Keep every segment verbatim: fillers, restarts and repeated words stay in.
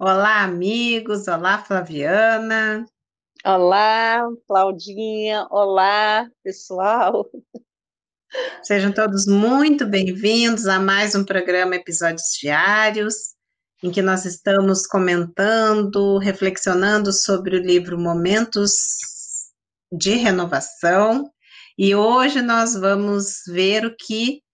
Olá, amigos. Olá, Flaviana. Olá, Claudinha. Olá, pessoal. Sejam todos muito bem-vindos a mais um programa Episódios Diários, em que nós estamos comentando, reflexionando sobre o livro Momentos de Renovação. E hoje nós vamos ver o que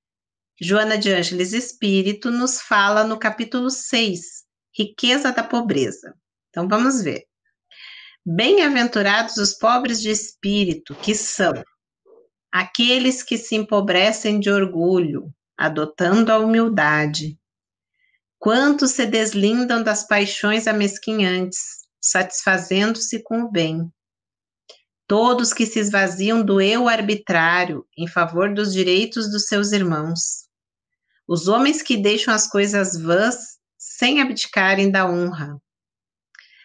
Joana de Ângelis Espírito nos fala no capítulo seis. Riqueza da pobreza. Então, vamos ver. Bem-aventurados os pobres de espírito, que são aqueles que se empobrecem de orgulho, adotando a humildade. Quantos se deslindam das paixões amesquinhantes, satisfazendo-se com o bem. Todos que se esvaziam do eu arbitrário em favor dos direitos dos seus irmãos. Os homens que deixam as coisas vãs sem abdicarem da honra.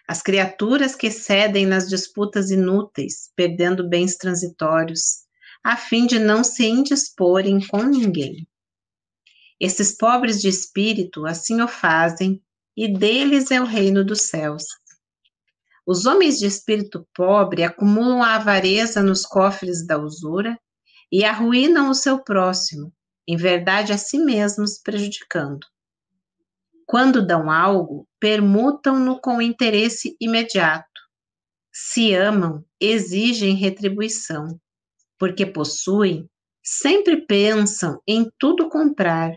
As criaturas que cedem nas disputas inúteis, perdendo bens transitórios, a fim de não se indisporem com ninguém. Esses pobres de espírito assim o fazem, e deles é o reino dos céus. Os homens de espírito pobre acumulam a avareza nos cofres da usura e arruinam o seu próximo, em verdade a si mesmos prejudicando. Quando dão algo, permutam-no com interesse imediato. Se amam, exigem retribuição, porque possuem, sempre pensam em tudo comprar,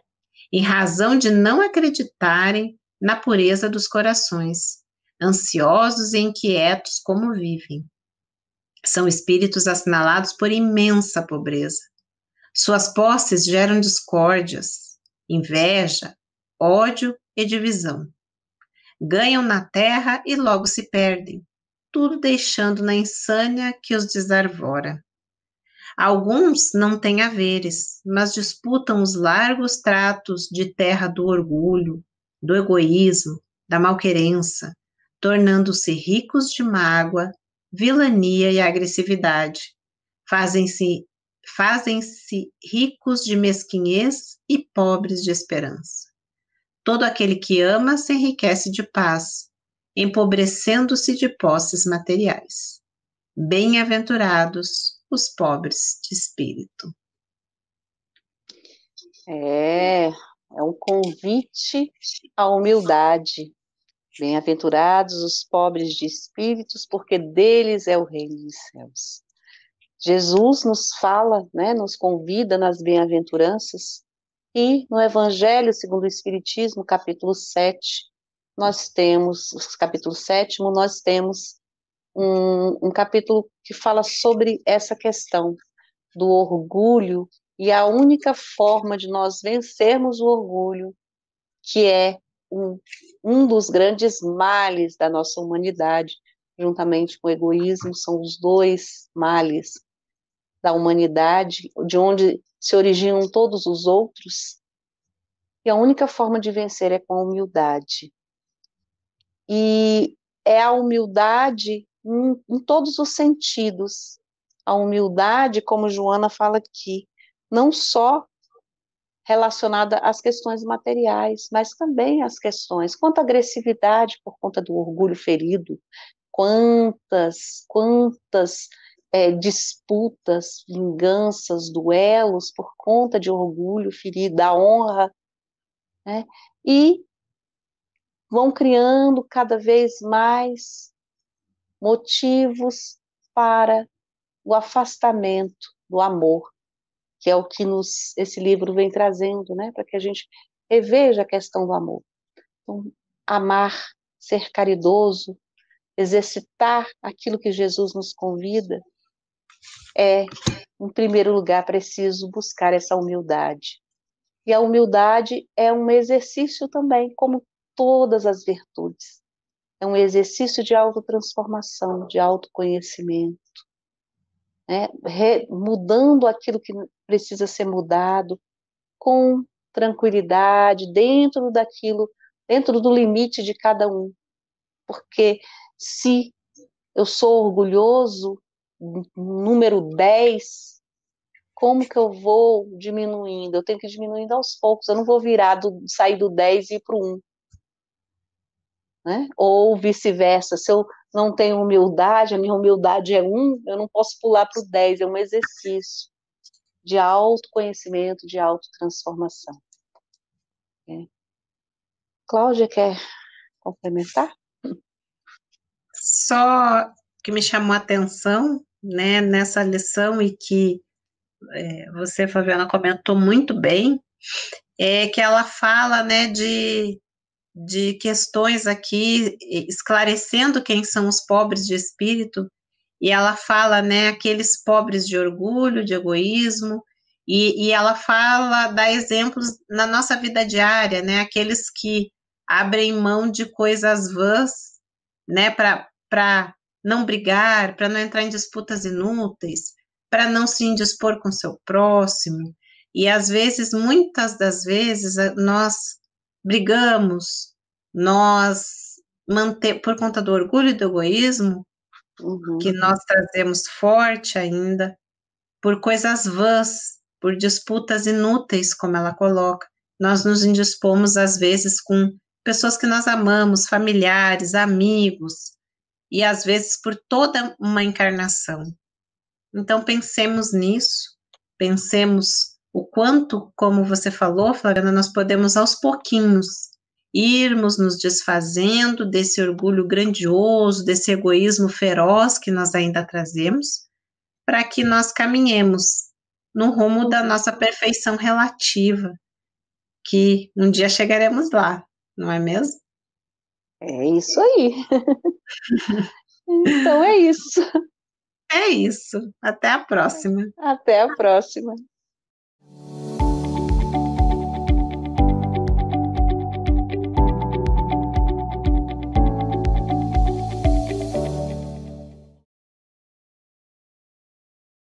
em razão de não acreditarem na pureza dos corações, ansiosos e inquietos como vivem. São espíritos assinalados por imensa pobreza. Suas posses geram discórdias, inveja, ódio e divisão. Ganham na terra e logo se perdem, tudo deixando na insânia que os desarvora. Alguns não têm haveres, mas disputam os largos tratos de terra do orgulho, do egoísmo, da malquerença, tornando-se ricos de mágoa, vilania e agressividade. Fazem-se, fazem-se ricos de mesquinhez e pobres de esperança. Todo aquele que ama se enriquece de paz, empobrecendo-se de posses materiais. Bem-aventurados os pobres de espírito. É, é um convite à humildade. Bem-aventurados os pobres de espíritos, porque deles é o reino dos céus. Jesus nos fala, né, nos convida nas bem-aventuranças. E no Evangelho segundo o Espiritismo, capítulo sete, nós temos, capítulo sete, nós temos um, um capítulo que fala sobre essa questão do orgulho e a única forma de nós vencermos o orgulho, que é um, um dos grandes males da nossa humanidade, juntamente com o egoísmo, são os dois males da humanidade, de onde se originam todos os outros, e a única forma de vencer é com a humildade. E é a humildade em, em todos os sentidos. A humildade, como Joana fala aqui, não só relacionada às questões materiais, mas também às questões, quanta agressividade por conta do orgulho ferido, quantas, quantas... É, disputas, vinganças, duelos por conta de orgulho ferido, da honra, né? E vão criando cada vez mais motivos para o afastamento do amor, que é o que nos, esse livro vem trazendo, né? Para que a gente reveja a questão do amor. Então, amar, ser caridoso, exercitar aquilo que Jesus nos convida, é, em primeiro lugar, preciso buscar essa humildade. E a humildade é um exercício também, como todas as virtudes. É um exercício de autotransformação, de autoconhecimento, né? Re- mudando aquilo que precisa ser mudado, com tranquilidade, dentro daquilo, dentro do limite de cada um. Porque se eu sou orgulhoso, número dez, como que eu vou diminuindo? Eu tenho que ir diminuindo aos poucos, eu não vou virar do, sair do dez e ir para o um. né? Ou vice-versa, se eu não tenho humildade, a minha humildade é um, eu não posso pular para o dez, é um exercício de autoconhecimento, de autotransformação. É. Cláudia, quer complementar? Só que me chamou a atenção, né, nessa lição, e que é, você, Flaviana, comentou muito bem, é que ela fala, né, de, de questões aqui, esclarecendo quem são os pobres de espírito, e ela fala, né, aqueles pobres de orgulho, de egoísmo, e, e ela fala, dá exemplos na nossa vida diária, né, aqueles que abrem mão de coisas vãs, né, para não brigar, para não entrar em disputas inúteis, para não se indispor com seu próximo. E às vezes, muitas das vezes, nós brigamos, nós, manter, por conta do orgulho e do egoísmo, uhum, que nós trazemos forte ainda, por coisas vãs, por disputas inúteis, como ela coloca. Nós nos indispomos, às vezes, com pessoas que nós amamos, familiares, amigos, e às vezes por toda uma encarnação. Então, pensemos nisso, pensemos o quanto, como você falou, Flaviana, nós podemos aos pouquinhos irmos nos desfazendo desse orgulho grandioso, desse egoísmo feroz que nós ainda trazemos, para que nós caminhemos no rumo da nossa perfeição relativa, que um dia chegaremos lá, não é mesmo? É isso aí. Então é isso. É isso. Até a próxima. Até a próxima.